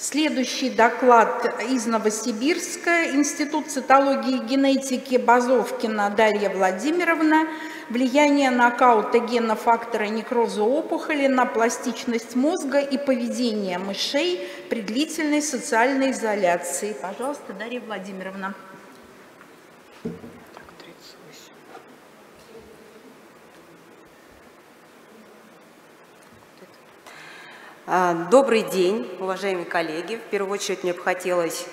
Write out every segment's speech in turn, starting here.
Следующий доклад из Новосибирска. Институт цитологии и генетики Базовкина Дарья Владимировна. Влияние нокаута гена фактора некроза опухоли на пластичность мозга и поведение мышей при длительной социальной изоляции. Пожалуйста, Дарья Владимировна. Добрый день, уважаемые коллеги. В первую очередь мне бы хотелось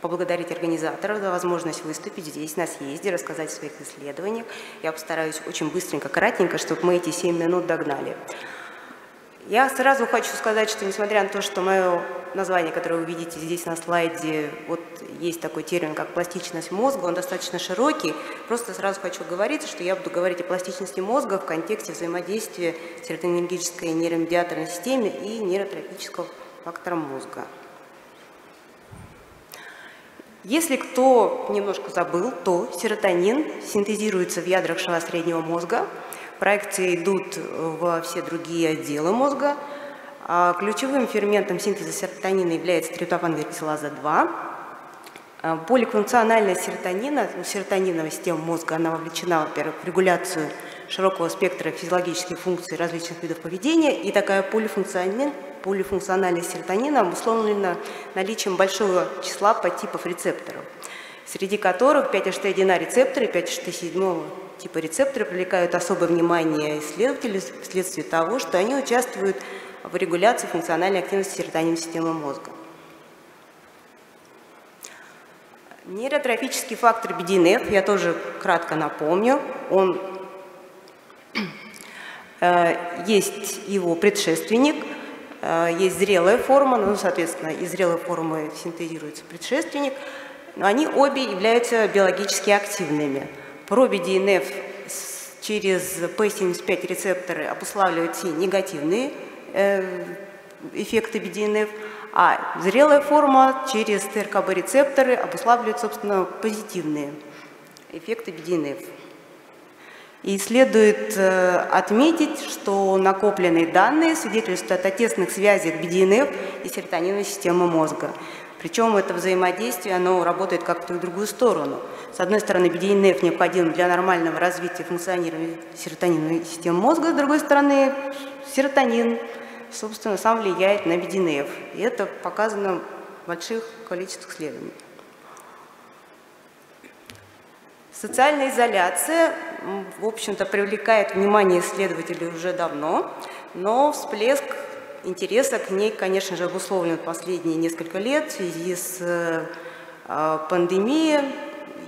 поблагодарить организаторов за возможность выступить здесь на съезде, рассказать о своих исследованиях. Я постараюсь очень быстренько, кратенько, чтобы мы эти 7 минут догнали. Я сразу хочу сказать, что несмотря на то, что мое название, которое вы видите здесь на слайде, вот есть такой термин, как пластичность мозга, он достаточно широкий. Просто сразу хочу говорить, что я буду говорить о пластичности мозга в контексте взаимодействия серотонергической нейромедиаторной системы и нейротропического фактора мозга. Если кто немножко забыл, то серотонин синтезируется в ядрах шва среднего мозга, проекции идут во все другие отделы мозга. Ключевым ферментом синтеза серотонина является триптофан-гидроксилаза-2. Полифункциональность серотонина, серотониновая система мозга, она вовлечена, во-первых, в регуляцию широкого спектра физиологических функций различных видов поведения, и такая полифункциональность серотонина обусловлена наличием большого числа подтипов рецепторов, среди которых 5HT1 рецепторы и 5HT7 типа рецепторы привлекают особое внимание исследователей вследствие того, что они участвуют в регуляции функциональной активности серотониновой системы мозга. Нейротрофический фактор BDNF, я тоже кратко напомню, он есть его предшественник, есть зрелая форма, ну, соответственно, из зрелой формы синтезируется предшественник, но они обе являются биологически активными. PRO-BDNF через P75 рецепторы обуславливает все негативные эффекты BDNF, а зрелая форма через ТРКБ рецепторы обуславливает, собственно, позитивные эффекты BDNF. И следует отметить, что накопленные данные свидетельствуют о тесных связях BDNF и серотониновой системы мозга. Причем это взаимодействие, оно работает как-то в другую сторону. С одной стороны, BDNF необходим для нормального развития функционирования серотониновой системы мозга, с другой стороны, серотонин, собственно, сам влияет на BDNF. И это показано в больших количествах исследований. Социальная изоляция, в общем-то, привлекает внимание исследователей уже давно, но всплеск интереса к ней, конечно же, обусловлен последние несколько лет в связи с пандемией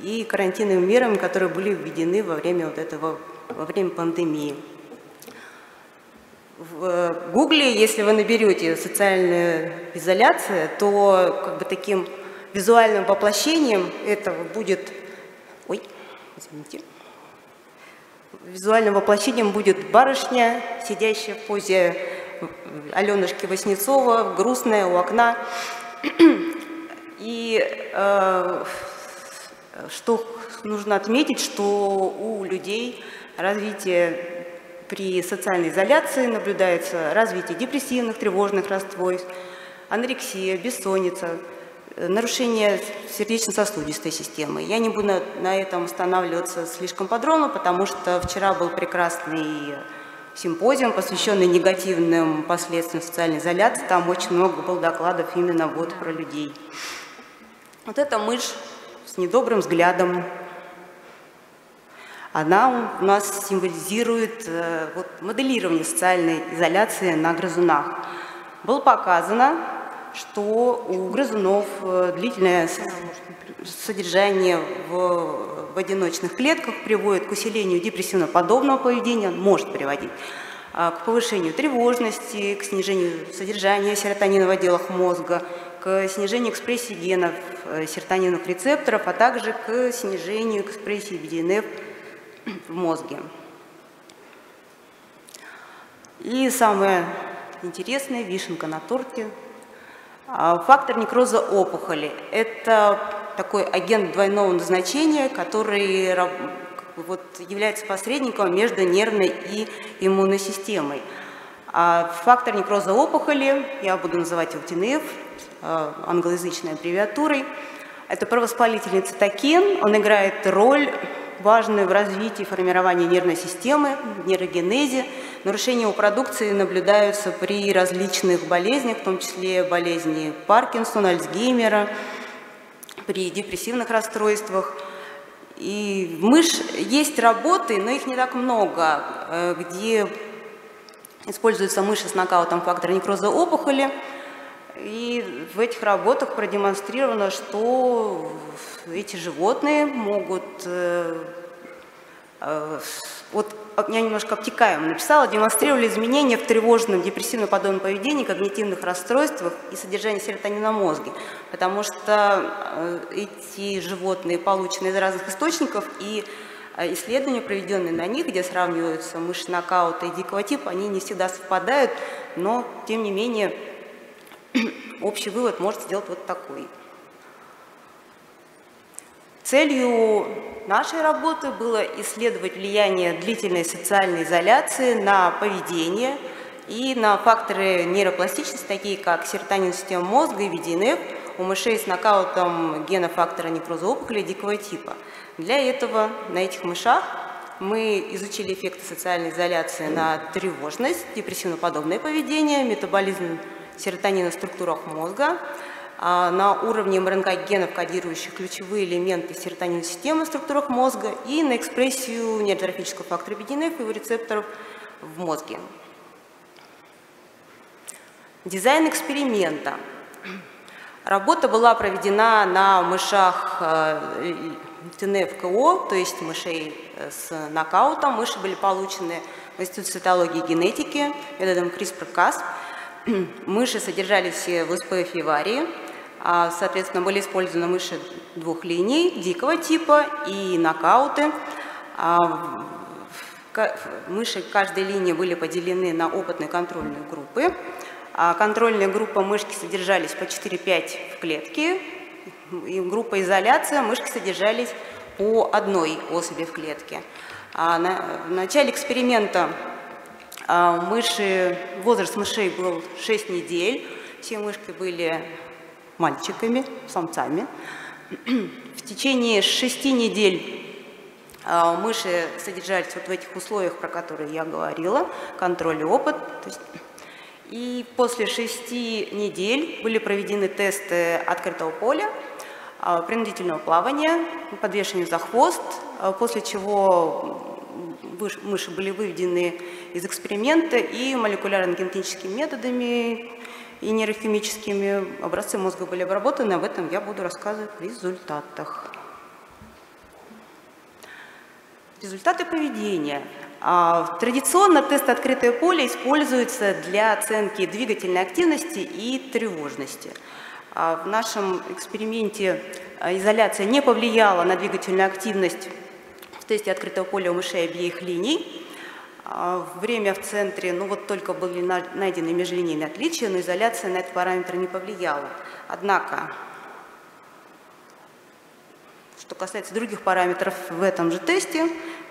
и карантинными мерами, которые были введены во время пандемии. В Гугле, если вы наберете «социальная изоляция», то как бы таким визуальным воплощением этого будет... Ой, извините. Визуальным воплощением будет барышня, сидящая в позе Аленушки Васнецова, грустная у окна. И что нужно отметить, что у людей развитие при социальной изоляции наблюдается развитие депрессивных, тревожных расстройств, анорексия, бессонница, нарушение сердечно-сосудистой системы. Я не буду на этом останавливаться слишком подробно, потому что вчера был прекрасный симпозиум, посвященный негативным последствиям социальной изоляции. Там очень много было докладов именно вот про людей. Вот эта мышь с недобрым взглядом, она у нас символизирует вот, моделирование социальной изоляции на грызунах. Было показано, что у грызунов длительное содержание в одиночных клетках приводит к усилению депрессивно-подобного поведения, может приводить к повышению тревожности, к снижению содержания серотонина в отделах мозга, к снижению экспрессии генов серотониновых рецепторов, а также к снижению экспрессии BDNF в мозге. И самое интересное, вишенка на торте. Фактор некроза опухоли – это такой агент двойного назначения, который вот, является посредником между нервной и иммунной системой. А фактор некроза опухоли, я буду называть его ТНФ, англоязычной аббревиатурой. Это провоспалительный цитокен, он играет роль важную в развитии и формировании нервной системы, нейрогенезе. Нарушения его продукции наблюдаются при различных болезнях, в том числе болезни Паркинсона, Альцгеймера, при депрессивных расстройствах. И в мышь есть работы, но их не так много, где используются мыши с нокаутом фактора некроза опухоли. И в этих работах продемонстрировано, что эти животные могут, вот я немножко обтекаемо написала, демонстрировали изменения в тревожном, депрессивно-подобном поведении, когнитивных расстройствах и содержании серотонина в мозге, потому что эти животные получены из разных источников, и исследования, проведенные на них, где сравниваются мыши нокаута и дикого типа, они не всегда совпадают, но тем не менее общий вывод может сделать вот такой. Целью нашей работы было исследовать влияние длительной социальной изоляции на поведение и на факторы нейропластичности, такие как серотонин системы мозга и BDNF у мышей с нокаутом гена фактора некроза опухоли дикого типа. Для этого на этих мышах мы изучили эффекты социальной изоляции на тревожность, депрессивно-подобное поведение, метаболизм серотонина в структурах мозга, на уровне МРНК генов, кодирующих ключевые элементы серотонина системы в структурах мозга, и на экспрессию нейротрофического фактора BDNF и его рецепторов в мозге. Дизайн эксперимента. Работа была проведена на мышах ТНФКО, то есть мышей с нокаутом. Мыши были получены в Институте цитологии и генетики методом CRISPR-Cas. Мыши содержались в СПФ-варии, соответственно, были использованы мыши двух линий, дикого типа и нокауты. Мыши каждой линии были поделены на опытные контрольные группы. Контрольная группа мышки содержались по 4-5 в клетке, и группа изоляция мышки содержались по одной особи в клетке. В начале эксперимента возраст мышей был 6 недель, все мышки были мальчиками, самцами. В течение 6 недель мыши содержались вот в этих условиях, про которые я говорила, контроль и опыт. И после 6 недель были проведены тесты открытого поля, принудительного плавания, подвешивания за хвост, после чего мыши были выведены из эксперимента и молекулярно-генетическими методами, и нейрохимическими образцы мозга были обработаны. Об этом я буду рассказывать в результатах. Результаты поведения. Традиционно тест «Открытое поле» используется для оценки двигательной активности и тревожности. В нашем эксперименте изоляция не повлияла на двигательную активность в тесте «Открытого поля» у мышей обеих линий. Время в центре, ну вот только были найдены межлинейные отличия, но изоляция на этот параметр не повлияла. Однако, что касается других параметров в этом же тесте,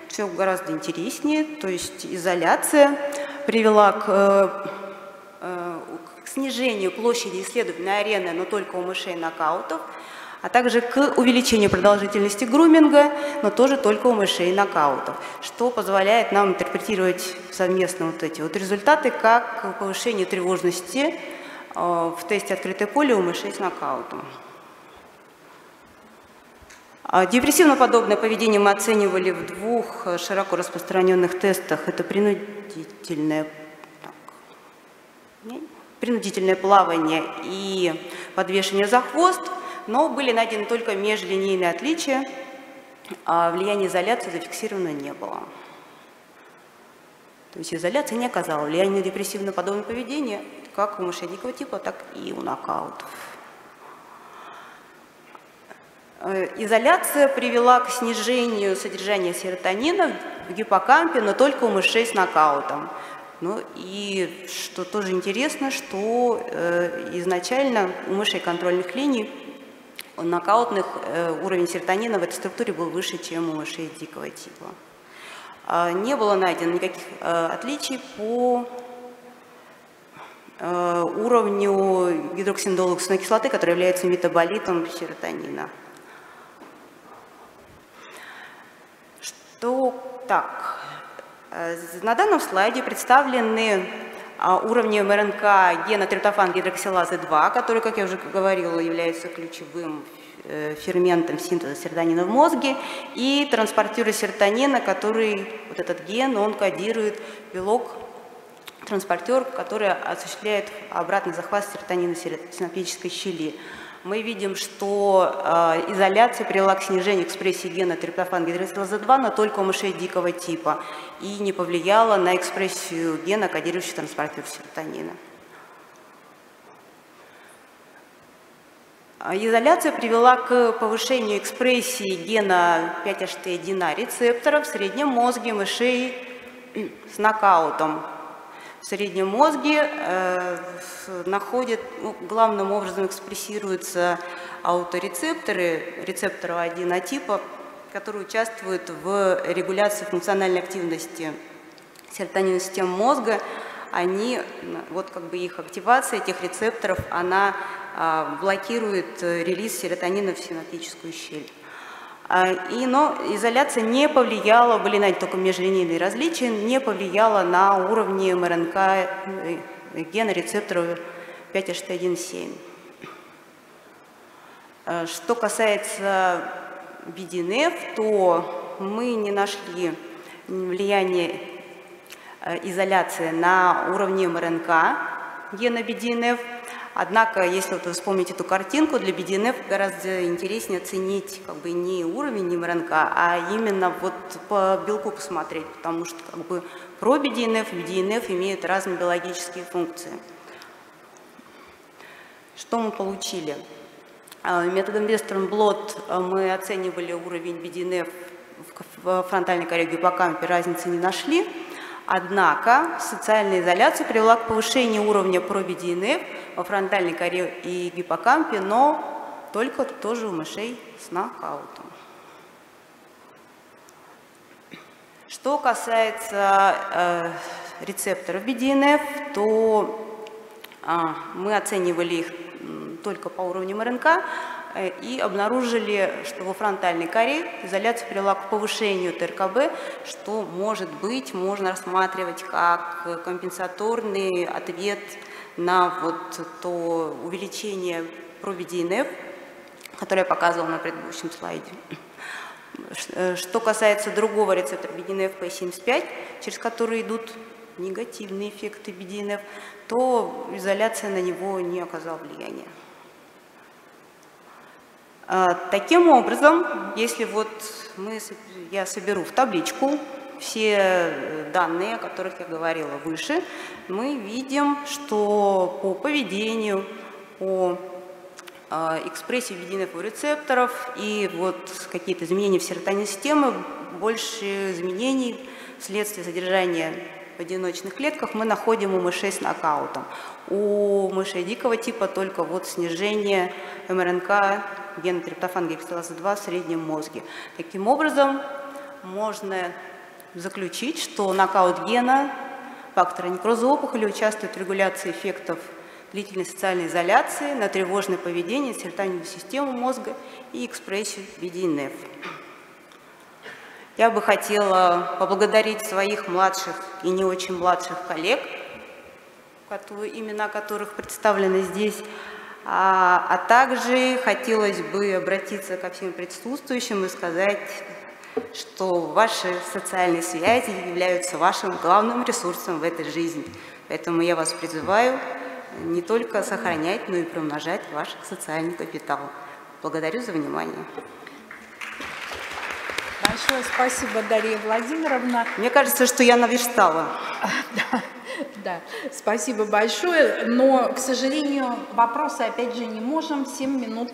все гораздо интереснее. То есть изоляция привела к снижению площади исследовательной арены, но только у мышей нокаутов, а также к увеличению продолжительности груминга, но тоже только у мышей нокаутов, что позволяет нам интерпретировать совместно вот эти вот результаты как повышение тревожности в тесте «Открытое поле» у мышей с нокаутом. Депрессивно-подобное поведение мы оценивали в двух широко распространенных тестах. Это принудительное плавание и подвешивание за хвост. Но были найдены только межлинейные отличия, а влияние изоляции зафиксировано не было. То есть изоляция не оказала влияния на депрессивно-подобное поведение как у мышей дикого типа, так и у нокаутов. Изоляция привела к снижению содержания серотонина в гиппокампе, но только у мышей с нокаутом. Ну и что тоже интересно, что изначально у мышей контрольных линий у нокаутных уровень серотонина в этой структуре был выше, чем у мышей дикого типа. Не было найдено никаких отличий по уровню гидроксииндолуксусной кислоты, которая является метаболитом серотонина. Что так? На данном слайде представлены уровни МРНК гена триптофан-гидроксилазы-2, который, как я уже говорила, является ключевым ферментом синтеза серотонина в мозге, и транспортера серотонина, который, вот этот ген, он кодирует белок, транспортер, который осуществляет обратный захват серотонина синаптической щели. Мы видим, что изоляция привела к снижению экспрессии гена триптофан-гидроксилаза-2, но только у мышей дикого типа, и не повлияла на экспрессию гена, кодирующего транспортер серотонина. Изоляция привела к повышению экспрессии гена 5HT1 рецептора в среднем мозге мышей с нокаутом. В среднем мозге главным образом экспрессируются ауторецепторы, рецепторы 1А типа, которые участвуют в регуляции функциональной активности серотонинной системы мозга. Они, вот как бы их активация этих рецепторов, она блокирует релиз серотонина в синаптическую щель. Но изоляция не повлияла, были найдены только межлинейные различия, не повлияла на уровни МРНК гена рецептора 5HT1-7. Что касается BDNF, то мы не нашли влияния изоляции на уровне МРНК гена BDNF. Однако, если вот вы вспомните эту картинку, для BDNF гораздо интереснее оценить как бы не уровень МРНК, а именно вот по белку посмотреть, потому что как бы PRO-BDNF и BDNF имеют разные биологические функции. Что мы получили? Методом Вестерн-блот мы оценивали уровень BDNF в фронтальной коре гиппокампе, разницы не нашли. Однако социальная изоляция привела к повышению уровня PRO-BDNF во фронтальной коре и гиппокампе, но только тоже у мышей с нокаутом. Что касается рецепторов BDNF, то мы оценивали их только по уровню МРНК и обнаружили, что во фронтальной коре изоляция привела к повышению ТРКБ, что, может быть, можно рассматривать как компенсаторный ответ на вот то увеличение PRO-BDNF, которое я показывала на предыдущем слайде. Что касается другого рецептора BDNF P75, через который идут негативные эффекты BDNF, то изоляция на него не оказала влияния. Таким образом, если вот я соберу в табличку все данные, о которых я говорила выше, мы видим, что по поведению, по экспрессии BDNF рецепторов и вот какие-то изменения в серотонине системы, больше изменений вследствие содержания в одиночных клетках мы находим у мышей с нокаутом. У мышей дикого типа только вот снижение МРНК гена триптофан-гидроксилазы-2 в среднем мозге. Таким образом, можно заключить, что нокаут гена фактора некроза опухоли участвует в регуляции эффектов длительной социальной изоляции на тревожное поведение, серотонинную систему мозга и экспрессию BDNF. Я бы хотела поблагодарить своих младших и не очень младших коллег, имена которых представлены здесь, а также хотелось бы обратиться ко всем присутствующим и сказать, что ваши социальные связи являются вашим главным ресурсом в этой жизни. Поэтому я вас призываю не только сохранять, но и приумножать ваш социальный капитал. Благодарю за внимание. Большое спасибо, Дарья Владимировна. Мне кажется, что я наверстала. Да, спасибо большое, но, к сожалению, вопросы, опять же, не можем, 7 минут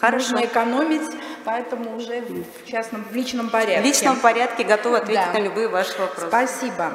нужно экономить, поэтому уже в личном порядке готовы ответить на любые ваши вопросы. Спасибо.